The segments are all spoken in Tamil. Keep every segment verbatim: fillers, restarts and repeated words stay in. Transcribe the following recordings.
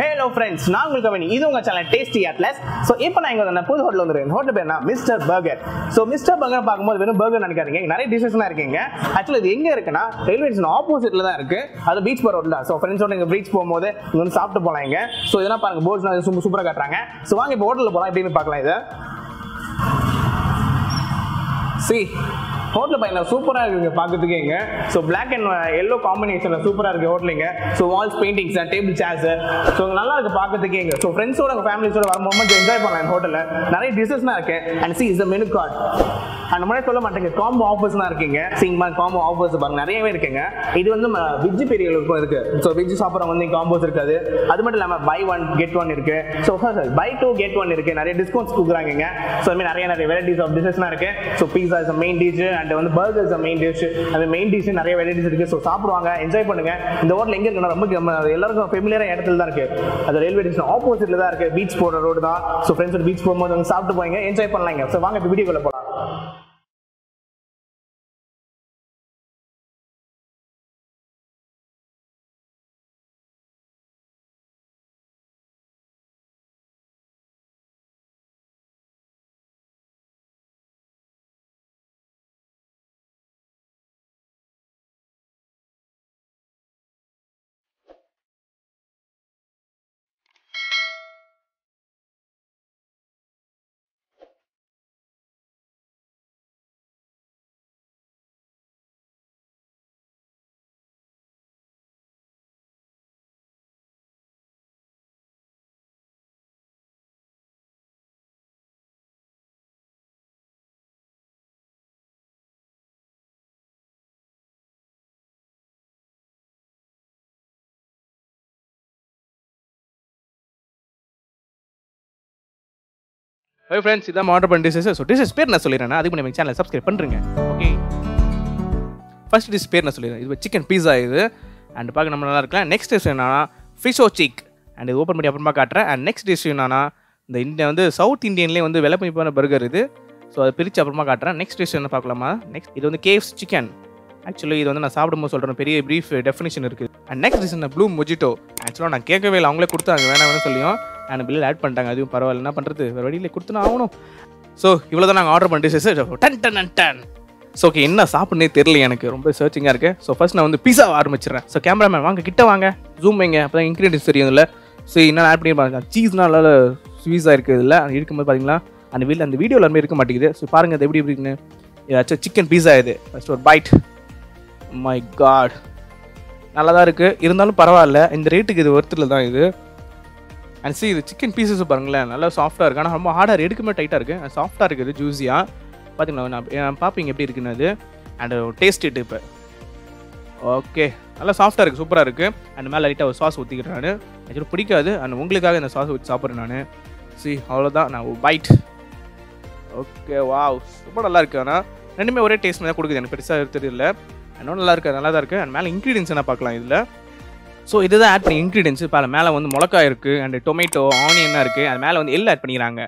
Hello friends, நான் உங்கள் கவினி. இது உங்க சேனல் டேஸ்டி அட்லஸ். சோ இப்போ நான் இங்க வந்து புது ஹோட்டல்ல வந்திருக்கேன். ஹோட்டல் பேர்னா mister burger. So mister burger பாக்கும்போது வெறும் பர்கர் நினைக்காதீங்க. நிறைய டிஷஸ்லாம் இருக்குங்க. ஆக்சுவலி இது எங்க இருக்குன்னா ரயில்வேஸ்ன் ஆப்போசிட்ல தான் இருக்கு. அது பீச் பர் ரோட்ல. சோ ஃப்ரெண்ட்ஸோட இங்க பீச் போயும்போது இங்க வந்து சாப்பிட்டு போலாம்ங்க. சோ இதெல்லாம் பாருங்க, போர்ட்ஸ்லாம் சூப்பர் சூப்பரா காட்டுறாங்க. சோ வாங்க இப்போ ஹோட்டல்ல போலாம், எப்படின்னு பார்க்கலாம். இது see ஹோட்டல் பையனா சூப்பராக இருக்குங்க பார்க்குறதுக்கே இங்கே. ஸோ பிளாக் அண்ட் எல்லோ காம்பினேஷனில் சூப்பராக இருக்குது ஹோட்டலுங்க. So walls paintings, table chairs, so நல்லா இருக்குது பார்க்குறதுக்கே இங்கே. ஸோ ஃப்ரெண்ட்ஸோட ஃபேமிலிஸோட வரும்போது கொஞ்சம் என்ஜாய் பண்ணலாம். இந்த ஹோட்டலில் நிறைய டிஷஸ்லாம் இருக்குது. And see is the menu card. அந்த முன்னாடி சொல்ல மாட்டேங்க, காம்போ ஆஃபர்ஸ்லாம் இருக்குங்க. சிங்மா காம்போ ஆஃபர்ஸ் பாருங்க, நிறையவே இருக்குங்க. இது வந்து வெஜ்ஜு பெரியவங்களுக்கும் இருக்குது. ஸோ வெஜ்ஜு சாப்பிட்றவங்க வந்து காம்போஸ் இருக்காது. அது மட்டும் இல்லாமல் பை ஒன் கெட் ஒன் இருக்குது. So sir buy two get one இருக்குது. நிறைய டிஸ்கவுண்ட்ஸ் கொடுக்குறாங்க. ஸோ அதுமாதிரி நிறைய நிறைய வெரைட்டிஸ் ஆஃப் டிஷஸ்லாம் இருக்குது. So pizza is main dish and வந்து பர்கர்ஸ் மெயின் டிஷ். அந்த மெயின் டிஷ் நிறைய வெரைட்டிஸ் இருக்குது. ஸோ சாப்பிடுவாங்க, என்ஜாய் பண்ணுங்க. இந்த ஹோட்டல் எங்கே இருக்குன்னா ரொம்ப எல்லாருக்கும் ஃபெமிலியரான இடத்துல தான் இருக்கு. அது ரயில்வே ஸ்டேஷன் ஆப்போசிட்ல தான் இருக்கு. பீச் போடுற ரோடு தான். ஸோ ஃப்ரெண்ட்ஸோட பீச் போகும்போது வந்து சாப்பிட்டு போவாங்க, என்ஜாய் பண்ணலாங்க. ஸோ வாங்க இப்போ வீடியோக்குள்ள போகலாம். ஹே ஃப்ரெண்ட்ஸ், இதான் ஆர்டர் பண்ண டிஷஸ். ஸோ டிஷஸ் பேர் நான் சொல்லிடுறேன். அதுக்கு நம்ம சேனலை சப்ஸ்கிரைப் பண்ணுறேங்க. ஓகே, ஃபர்ஸ்ட் டிஷ் பேர் நான் சொல்லிடுறேன். இது சிக்கன் பீஸா இது. அண்ட் பார்க்க நம்ம நல்லா இருக்கலாம். நெக்ஸ்ட் டிஷ் என்னன்னா ஃபிஷோ சிக். அண்ட் இது ஓப்பன் பண்ணி அப்புறமா காட்டுறேன். அண்ட் நெக்ஸ்ட் டிஷ் என்னன்னா இந்த இந்தியா வந்து சவுத் இந்தியன்லேயே வந்து விலை மதிப்பான பர்கர் இது. ஸோ அதை பிரித்து அப்புறமா காட்டுறேன். நெக்ஸ்ட் டிஷ் என்ன பார்க்கலாமா? நெக்ஸ்ட் இது வந்து கேஎஃப்சி சிக்கன். ஆக்சுவலி இது வந்து நான் சாப்பிடும்போது சொல்கிறேன், பெரிய ப்ரீஃப் டெஃபினேஷன் இருக்குது. அண்ட் நெக்ஸ்ட் டிஷ் என்ன ப்ளூ மொஜிட்டோ. ஆக்சுவலாக நான் கேட்கவே இல்லை, அவங்களே கொடுத்தாங்க. வேணாம் வேணும் சொல்லியும் நான் பில்லில் ஆட் பண்ணிட்டாங்க. அதுவும் பரவாயில்ல, என்ன பண்ணுறது, வேறு வழியில் கொடுத்துனா ஆகணும். ஸோ இவ்வளோ தான் நாங்கள் ஆர்டர் பண்ணிட்டு சார் டன் டன் அண்ட் டன். ஸோ ஓகே, என்ன சாப்பிட்னே தெரியல, எனக்கு ரொம்ப சர்ச்சிங்காக இருக்குது. ஸோ ஃபர்ஸ்ட் நான் வந்து பீஸாவை ஆரம்பிச்சிடுறேன். ஸோ கேமராமேன் வாங்க, கிட்ட வாங்க, ஜூம் வைங்க, அப்போ தான் இன்க்ரீடியன்ஸ் தெரியும் இல்லை. ஸோ என்ன ஆட் பண்ணி பாருங்க, சீஸ்னால் நல்லா ஸ்வீஸாக இருக்குது இல்லை. அது இருக்கும்போது பார்த்தீங்கன்னா அந்த வீட்டில் அந்த வீடியோ எல்லாமே இருக்க மாட்டேங்குது. ஸோ பாருங்கள் அது எப்படி இருக்குன்னு. ஏதாச்சும் சிக்கன் பீஸா இது. ஃபஸ்ட் ஒரு பைட், மை காட், நல்லா தான் இருக்குது. இருந்தாலும் பரவாயில்ல, இந்த ரேட்டுக்கு இது ஒர்த்தில் தான் இது. அண்ட் சி இது சிக்கன் பீசஸ் பாருங்களேன், நல்லா சாஃப்டாக இருக்குது. ஆனால் ரொம்ப ஹார்டாக எடுக்குமே, டைட்டாக இருக்குது. அண்ட் சாஃப்டாக இருக்குது, ஜூஸியாக பார்த்தீங்களா, பார்ப்பீங்க எப்படி இருக்குன்னு அது. அண்ட் டேஸ்ட்டு இப்போ ஓகே, நல்லா சாஃப்டாக இருக்குது, சூப்பராக இருக்குது. அண்ட் மேலே லைட்டாக ஒரு சாஸ் ஊற்றிக்கிறேன் நான். ஆக்சுவலாக பிடிக்காது, அண்ட் உங்களுக்காக இந்த சாஸ் ஊற்றி சாப்பிட்றேன் நான். சி அவ்வளோதான், நான் பைட். ஓகே, வா, ரொம்ப நல்லா இருக்குது. ஆனால் ரெண்டுமே ஒரே டேஸ்ட் தான் கொடுக்குது, எனக்கு பெருசாக எடுத்துகிட்டு இல்லை. இன்னும் நல்லா இருக்குது, நல்லா தான் இருக்குது. அண்ட் மேலே இன்க்ரீடியன்ஸ் என்ன பார்க்கலாம் இதில். ஸோ இதுதான் ஆட் பண்ணி இன்க்ரீடியன்ஸு. இப்போ மேலே வந்து மிளகா இருக்குது, அண்ட் டொமேட்டோ ஆனியனாக இருக்குது. அது மேலே வந்து எல்லாம் ஆட் பண்ணிக்கிறாங்க.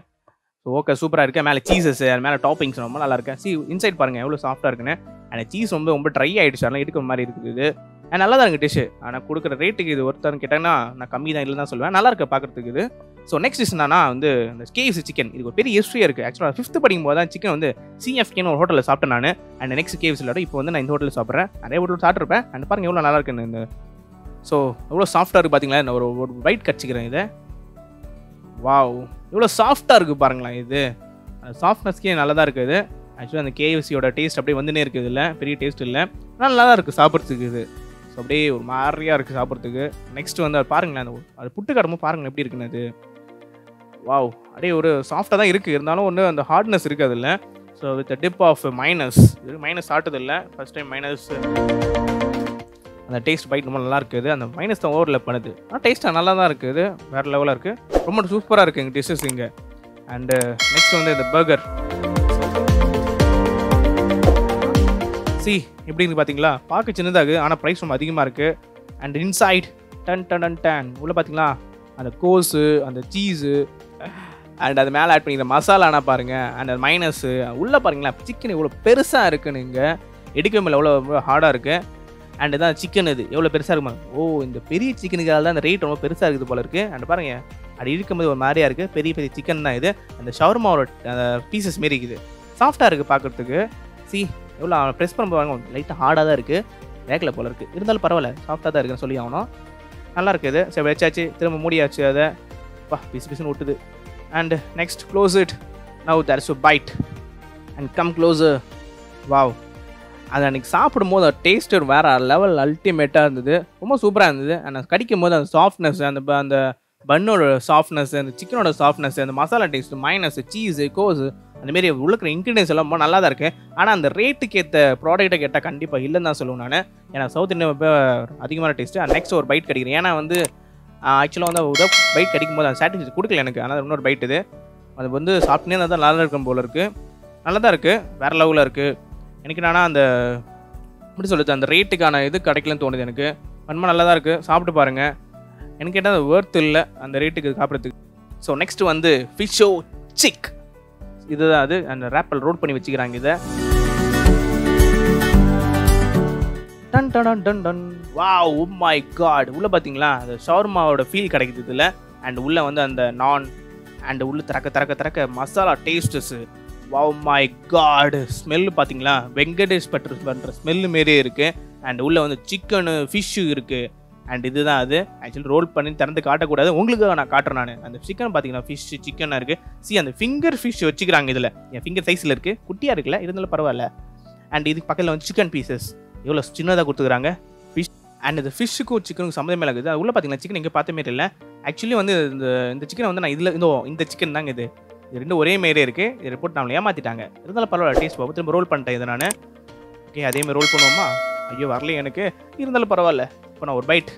ஸோ ஓகே, சூப்பராக இருக்குது. மேலே சீஸஸ், அது மேலே டாப்பிங்ஸ் ரொம்ப நல்லா இருக்குது. சி இன்சைட் பாருங்கள் எவ்வளோ சாஃப்டாக இருக்குன்னு. அந்த சீஸ் ரொம்ப ரொம்ப ட்ரை ஆகிடுச்சு, அதெல்லாம் எடுக்கிற மாதிரி இருக்குது. அண்ட் நல்லா தான் இருக்குது டிஷ்ஷு. ஆனால் கொடுக்குற ரேட்டுக்கு இது ஒருத்தர்னு கேட்டாங்கன்னா நான் கம்மி தான் இல்லை தான் சொல்லுவேன். நல்லா இருக்குது பார்க்குறதுக்கு இது. ஸோ நெக்ஸ்ட் டிஷ் என்னன்னா வந்து இந்த கேஎஃப்சி சிக்கன். இதுக்கு ஒரு பெரிய ஹிஸ்ட்ரியாக இருக்குது. ஆக்சுவலாக ஃபிஃப்த் படிக்கும் போது தான் சிக்கன் வந்து சிஎஃப்கேன்னு ஒரு ஹோட்டலில் சாப்பிட்டேன் நான். அண்ட் நெக்ஸ்ட் கேஎஃப்சியோட இப்போ வந்து நான் இந்த ஹோட்டலில் சாப்பிட்றேன். நிறைய ஹோட்டலில் சாப்பிட்ருப்பேன். அண்ட் பாருங்கள் எவ்வளோ நல்லா இருக்குன்னு இந்த. ஸோ எவ்வளோ சாஃப்டாக இருக்குது பார்த்தீங்களா. நான் ஒரு ஒரு பைட் கடிச்சிக்கிறேன் இதை. வாவ், எவ்வளோ சாஃப்டாக இருக்குது பாருங்களேன் இது. அந்த சாஃப்ட்னஸ்க்கே நல்லா தான் இருக்குது. ஆக்சுவலாக அந்த கேஎஃப்சியோட டேஸ்ட் அப்படியே வந்துன்னே இருக்குது, இல்லை பெரிய டேஸ்ட் இல்லை, நல்லா தான் இருக்குது சாப்பிட்றதுக்கு இது. ஸோ அப்படியே ஒரு மாதிரியாக இருக்குது சாப்பிட்றதுக்கு. நெக்ஸ்ட் வந்து பாருங்களேன் அந்த அது புட்டு கடமும் பாருங்களேன் எப்படி இருக்குன்னு அது. வாவ், அப்படியே ஒரு சாஃப்டாக தான் இருக்குது. இருந்தாலும் ஒன்று அந்த ஹார்ட்னஸ் இருக்குது அதில். So with dip of mayonnaise. இது மைனஸ் சாப்பிட்டதில்லை, ஃபஸ்ட் டைம் மைனஸ். அந்த டேஸ்ட் பைட் ரொம்ப நல்லா இருக்குது. அந்த மைனஸ் தான் ஓவரில் பண்ணுது. ஆனால் டேஸ்ட்டாக நல்லா தான் இருக்குது, வேறு லெவலாக இருக்குது, ரொம்ப சூப்பராக இருக்குது எங்கள் டிஷ்ஷஸ் இங்கே. அண்டு நெக்ஸ்ட் வந்து இந்த பர்கர். சி எப்படின்னு பார்த்தீங்களா, பார்க்க சின்னதாகுது, ஆனால் ப்ரைஸ் ரொம்ப அதிகமாக இருக்குது. அண்ட் இன்சைட் டன் டன் அண்ட் டேன். உள்ளே பார்த்தீங்களா அந்த கோஸு, அந்த சீஸு, அண்ட் அது மேலே ஆட் பண்ணிக்கிற மசாலானா பாருங்கள். அண்ட் அது மைனஸு உள்ளே பாருங்களேன், சிக்கன் இவ்வளோ பெருசாக இருக்குன்னு இங்கே எடுக்கவே இல்லை, எவ்வளோ ஹார்டாக இருக்குது. அண்ட் தான் சிக்கன் இது எவ்வளோ பெருசாக இருக்குமா, ஓ இந்த பெரிய சிக்கனுக்காக தான் அந்த ரேட் ரொம்ப பெருசாக இருக்குது போல இருக்குது. அண்ட் பாருங்க அது இருக்கும்போது ஒரு மாதிரியாக இருக்குது, பெரிய பெரிய சிக்கன் தான் இது. அந்த ஷவர்மாவோட அந்த பீசஸ் மாரி இருக்குது, சாஃப்டாக இருக்குது பார்க்குறதுக்கு. சி எவ்வளோ ப்ரெஸ் பண்ணுவாங்க, லைட்டாக ஹார்டாக தான் இருக்குது, வேக்கில் போல இருக்குது, இருந்தாலும் பரவாயில்ல சாஃப்டாக தான் இருக்குன்னு சொல்லி ஆகணும். நல்லாயிருக்கு இது. சரி வச்சாச்சு, திரும்ப மூடியாச்சு, அதை பா பிசு பிசுன்னு ஊட்டுது. And next close it now தர் so bite and come close. Wow, அது அன்றைக்கி சாப்பிடும்போது அந்த டேஸ்ட் வேறு லெவல் அல்டிமேட்டாக இருந்தது, ரொம்ப சூப்பராக இருந்தது. அண்ட் கடிக்கும் போது அந்த சாஃப்ட்னஸ், அந்த அந்த பன்னோட சாஃப்ட்னஸ், அந்த சிக்கனோட சாஃப்ட்னஸ், அந்த மசாலா டேஸ்ட்டு, மைனஸு, சீஸு, கோஸு, அந்தமாரி உள்ளக்கிற இன்க்ரீடியன்ஸ் எல்லாம் ரொம்ப நல்லா தான் இருக்குது. ஆனால் அந்த ரேட்டுக்கு ஏற்ற ப்ராடக்ட்டை கேட்டால் கண்டிப்பாக இல்லைன்னு தான் சொல்லுவேன் நான். ஏன்னா சவுத் இந்தியாவில் அதிகமான டேஸ்ட்டு. நெக்ஸ்ட் ஒரு பைட் கிடைக்கிறேன், ஏன்னா வந்து ஆக்சுவலாக வந்து ஒரு பைட் கிடைக்கும் போது அந்த சாட்டிஸ்ஃபேக்ஷன் கொடுக்கல எனக்கு. ஆனால் இன்னொரு பைட் இது அது வந்து சாப்பிட்டே நல்லா தான் நல்லா இருக்கும் போல இருக்குது, நல்லா தான் இருக்குது, வேறு லெவலில் இருக்குது. எனக்கு என்னன்னா அந்த எப்படி சொல்லுது அந்த ரேட்டுக்கான இது கிடைக்கலன்னு தோணுது எனக்கு. ரொம்ப நல்லா தான் இருக்குது, சாப்பிட்டு பாருங்கள். எனக்கு கேட்டால் அது ஒர்த் இல்லை அந்த ரேட்டுக்கு சாப்பிட்றதுக்கு. ஸோ நெக்ஸ்ட்டு வந்து ஃபிஷோ சிக், இதுதான் அது. அந்த ரேப்பல் ரோட் பண்ணி வச்சுக்கிறாங்க இதை. டன் டன் டன் டன். Wow, oh my God. உள்ளே பார்த்தீங்களா அந்த ஷவர்மாவோட ஃபீல் கிடைக்குது இதில். அண்ட் உள்ளே வந்து அந்த நான் அண்ட் உள்ளே திறக்க திறக்க திறக்க masala tastes. Wow my God. Smell பார்த்தீங்களா, வெங்கடேஷ் பட்டு பண்ணுற ஸ்மெல்லு மாரியே இருக்குது. அண்ட் உள்ளே வந்து சிக்கனு ஃபிஷ்ஷு இருக்குது. அண்ட் இது தான் அது. ஆக்சுவலி ரோல் பண்ணி திறந்து காட்டக்கூடாது, உங்களுக்கு நான் காட்டுறேன் நான். அந்த சிக்கன் பார்த்தீங்கன்னா ஃபிஷ்ஷு சிக்கனாக இருக்குது. சி அந்த ஃபிங்கர் ஃபிஷ் வச்சுக்கிறாங்க இதில், என் ஃபிங்கர் சைஸில் இருக்குது, குட்டியாக இருக்குல்ல, இருந்தாலும் பரவாயில்ல. அண்ட் இதுக்கு பக்கத்தில் வந்து சிக்கன் பீசஸ் எவ்வளோ சின்னதாக கொடுத்துக்கிறாங்க ஃபிஷ். அண்ட் இந்த ஃபிஷ்ஷுக்கும் சிக்கனுக்கு சம்மந்தமே இருக்குது. அது உள்ளே பார்த்தீங்கன்னா சிக்கன் இங்கே பார்த்த மாரி இல்லை. ஆக்சுவலி வந்து இந்த இந்த சிக்கனை வந்து நான் இதில் இருந்தோம், இந்த சிக்கன் தாங்க இது, இது ரெண்டும் ஒரே மாரியே இருக்குது. இதை போட்டு நம்மளை ஏமாற்றிட்டாங்க, இருந்தாலும் பரவாயில்ல டேஸ்ட் பார்ப்போம். திரும்ப ரோல் பண்ணிட்டேன் இதை நான். ஓகே அதேமாதிரி ரோல் பண்ணுவோமா? ஐயோ வரலையே எனக்கு, இருந்தாலும் பரவாயில்ல. இப்போ நான் ஒரு பைட்.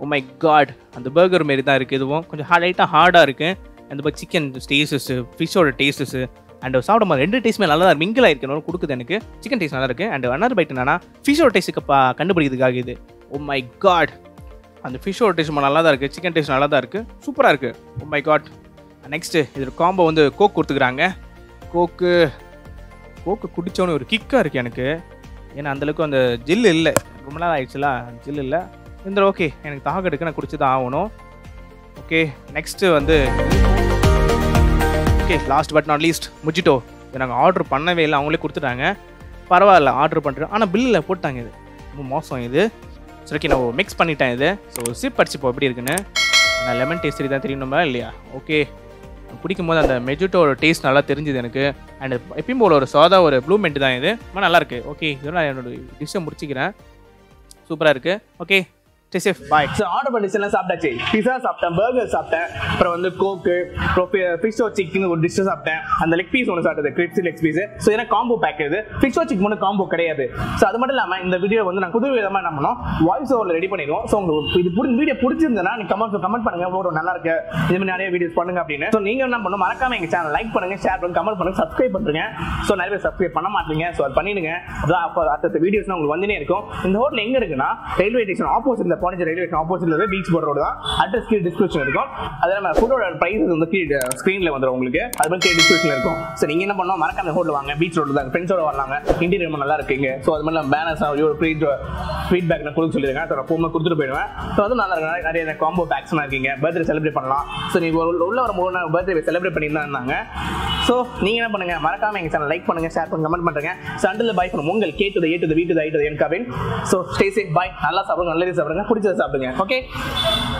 ஓ மை காட், அந்த பர்கர் மாரி தான் இருக்குது. இதுவும் கொஞ்சம் ஹார்ட் லைட்டாக ஹார்டாக இருக்குது. அந்த மாதிரி சிக்கன் டேஸ்ட்டு, ஃபிஷ்ஷோட டேஸ்ட்டு, அண்ட் சாப்பிடும் போது ரெண்டு டேஸ்ட்டுமே நல்லா தான் மிங்கில் இருக்கணும் கொடுக்குது எனக்கு. சிக்கன் டேஸ்ட் நல்லா இருக்குது. அண்ட் அனதர் பைட் என்னன்னா ஃபிஷ்ஷோட டேஸ்ட்டுக்கு பா கண்டுபிடிக்கிறதுக்காக இது. ஓ மை காட், அந்த ஃபிஷ்ஷோட டேஸ்ட் ரொம்ப நல்லா தான் இருக்குது, சிக்கன் டேஸ்ட் நல்லா தான் இருக்குது, சூப்பராக இருக்குது. Oh my God. நெக்ஸ்ட்டு இதோட காம்போ வந்து கோக் கொடுத்துக்கிறாங்க. கோக்கு கோக்கு குடித்தோன்னு ஒரு கிக்காக இருக்குது எனக்கு, ஏன்னா அந்தளவுக்கு அந்த ஜில்லு இல்லை, ரொம்ப நாள் ஆகிடுச்சுல ஜில்லு இல்லை. இந்த ஓகே எனக்கு தாக எடுக்க நான் குடிச்சு தான் ஆகணும். ஓகே நெக்ஸ்ட்டு வந்து okay last but not least mojito. இது நாங்கள் ஆர்டர் பண்ணவே இல்லை, அவங்களே கொடுத்துட்டாங்க, பரவாயில்ல ஆர்டர் பண்ணுறோம். ஆனால் பில்லில் போட்டாங்க இது, ரொம்ப மோசம் இது. சரி ஓகே நான் மிக்ஸ் பண்ணிட்டேன் இது. ஸோ சிப் அடிச்சுப்போம் எப்படி இருக்குன்னு. நான் லெமன் டேஸ்ட் தான் தெரியணுமா இல்லையா? ஓகே பிடிக்கும்போது அந்த மெஜிட்டோட டேஸ்ட் நல்லா தெரிஞ்சுது எனக்கு. அண்ட் எப்பயும் போல் ஒரு சாதா ஒரு ப்ளூ மின்ட் தான் இது, ரொம்ப நல்லாயிருக்கு. ஓகே இதெல்லாம் நான் என்னோடய டிஷ்ஷை முடிச்சிக்கிறேன், சூப்பராக இருக்குது. Okay safe bye. So order பண்ணிச்செல்லாம் சாப்பிட்டாச்சு, பிஸா சாப்பிட்டேன், பர்கர் சாப்பிட்டேன், அப்புறம் வந்து கோக்கு, அப்புறம் ஃபிஷ் ஓ சிக்கன் ஒரு டிஷ்ஷு சாப்பிட்டேன், அந்த லெக் பீஸ் ஒன்று சாப்பிட்டது, கிரிப்ஸி லெக் பீஸு. ஸோ ஏன்னா காம்போ பேக் இது, ஃபிஷ் ஓ சிக்கன் ஒன்று காம்போ கிடையாது. ஸோ அது மட்டும் இல்லாமல் இந்த வீடியோ வந்து நான் புது விதமாக என்ன பண்ணோம், வாய்ஸ் ஓவரில் ரெடி பண்ணிடுவோம். ஸோ உங்களுக்கு இது புரிஞ்ச வீடியோ பிடிச்சிருந்தேன்னா நீங்கள் கமெண்ட் கமெண்ட் பண்ணுங்கள், ஒரு நல்லா இருக்கு இதுமாதிரி நிறைய வீடியோஸ் பண்ணுங்க அப்படின்னு. ஸோ நீங்கள் என்ன பண்ணணும், மறக்காம எங்கள் சேனல் லைக் பண்ணுங்கள், ஷேர் பண்ணுங்கள், கமெண்ட் பண்ணுங்கள், சப்ஸ்கிரைப் பண்ணுங்க. ஸோ நிறைய பேர் சப்ஸ்கிரைப் பண்ண மாட்டீங்க, ஸோ அது பண்ணிடுங்க. அதான் அப்போ அடுத்த வீடியோஸ் உங்களுக்கு வந்துனே இருக்கும். இந்த ஹோட்டல் எங்கே இருக்குன்னா ரயில்வே ஸ்டேஷன் ஆப்போசிட், இந்த பாண்டிச்சேரி ரயில்வே ஸ்டேஷன் ஆப்போசிட்ல பீச் போர்ட் ரோடு தான். அட்ரஸ் கீழே டிஸ்கிரிப்ஷன் இருக்கும், அதனால நம்ம ஃபுட்டோட ப்ரைஸஸ் வந்து கீழே ஸ்க்ரீன்ல வந்துரும் உங்களுக்கு, அது மாதிரி கீழே டிஸ்கிரிப்ஷன் இருக்கும். ஸோ நீங்க என்ன பண்ணணும், மறக்காம ஹோட்டல் வாங்க, பீச் ரோடு தான், ஃப்ரெண்ட்ஸோட வரலாங்க, இன்டீரியர் ரொம்ப நல்லா இருக்குங்க. ஸோ அது மாதிரி பேனர்ஸ் ஃபீட்பேக் நான் கொடுக்க சொல்லியிருக்கேன், ஸோ நான் போகும்போது கொடுத்துட்டு போயிடுவேன். ஸோ அது நல்லா இருக்கு, நிறைய காம்போ பேக்ஸ்லாம் இருக்கீங்க, பர்த்டே செலிப்ரேட் பண்ணலாம். ஸோ நீ உள்ள வரும்போது பர்த்டே செலிப்ரேட் பண்ணி தான் இருந்தாங்க. ஸோ நீங்க என்ன பண்ணுங்க, மறக்காம எங்க சேனல் லைக் பண்ணுங்க, ஷேர் பண்ணுங்க, கமெண்ட் பண்ணுங்க. ஸோ அண்டில் பை ஃப்ரம் உங்கள் K to the A to the V to the I to the N Kavin. So stay safe bye, நல்லா சாப்பிடுங்க, நல்லது சாப்பிடுங்க, பிடிச்சதை சாப்பிடுங்க. ஓகே.